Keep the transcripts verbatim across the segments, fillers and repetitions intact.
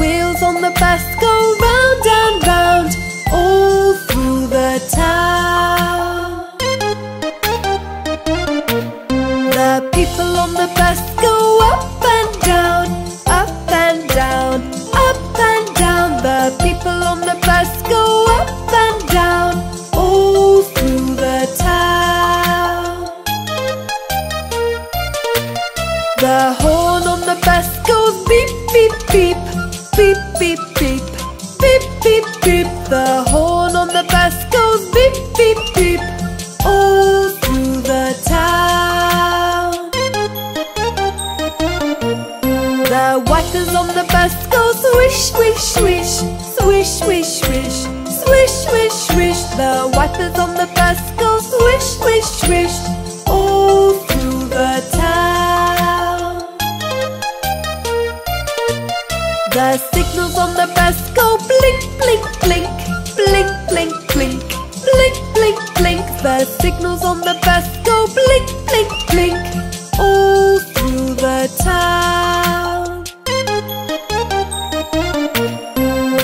wheels on the bus go round and round, all through the town. The people on the bus go up and down, up and down, up and down. The people on the bus go up and down, all through the town. The horn on the bus goes beep, beep, beep, beep, beep, beep, beep, beep, beep. The horn on the bus goes beep, beep, beep, all through the town. The wipers on the bus go swish, swish, swish, swish, swish, swish, swish, swish, swish. The wipers on the bus go swish, swish, swish, all through the town. The signals on the bus go blink, blink, blink, blink, blink, blink, blink, blink, blink. The signals on the bus go blink, blink, blink, all through the town.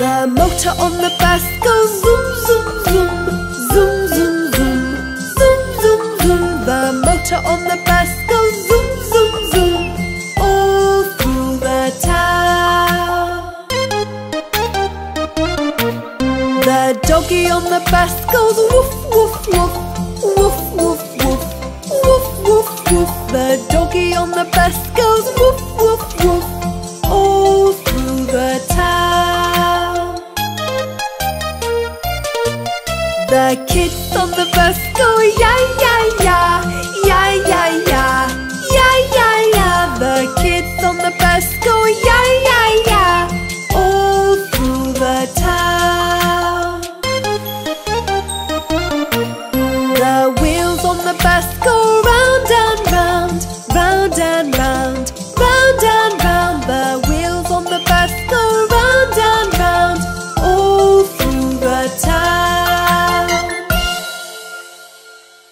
The motor on the bus